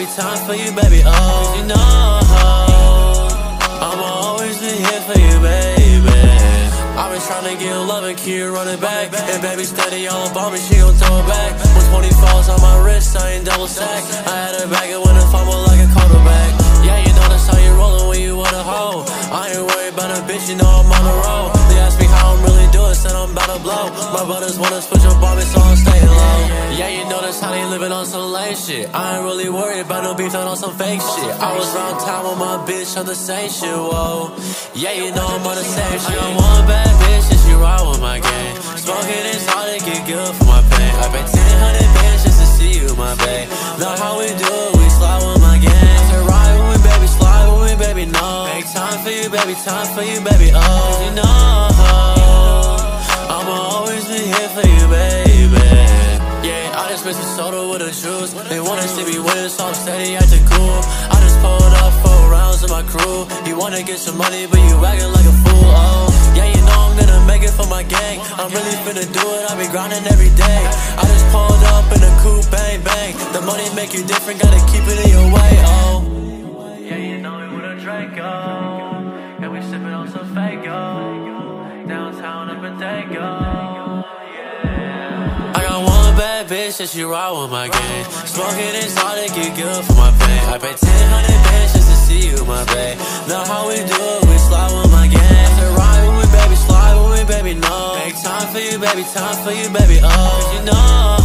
every time for you, baby, oh. 'Cause you know I'ma always be here for you, baby. I've been trying to get love and keep running back, and baby steady all about me, she gon' throw it back. When 20 falls on my wrist, I ain't double stack. I had her back and went and fumbled like a quarterback. Yeah, you know that's how you rollin' when you want a hoe. I ain't worried about a bitch, you know I'm on the road. They ask me how I'm really doing, said I'm about to blow. My brothers wanna switch up on me, so I'm staying low. Yeah, you know that's how they living on some lame shit. I ain't really worried about no beef, not on some fake shit. I was round town with my bitch on the same shit, whoa. Yeah, you know I'm on the same shit. I got one bad bitch and she ride with my gang. Smoking is hard to get good for my pain. I paid 1,000 bands just to see you, my babe. Love how we do it, we slide with my gang. Baby, no. Make time for you, baby, time for you, baby, oh. 'Cause you know I'ma always be here for you, baby. Yeah, I just mix a soda with a juice. They wanna see me win, so I'm steady acting cool. I just pulled up 4 rounds of my crew. You wanna get some money, but you acting like a fool, oh. Yeah, you know I'm gonna make it for my gang. I'm really finna do it, I be grinding every day. I just pulled up in a coupe, bang, bang. The money make you different, gotta keep it in your way, oh. And we sippin' on some Fago downtown up in Dago. Yeah. I got one bad bitch and she ride with my gang. Smoking is hard to get good for my pain. I paid 1,000 bands just to see you, my babe. Know how we do it, we slide with my gang. After ride with me, baby, slide with me, baby, no. Make time for you, baby, oh. 'Cause you know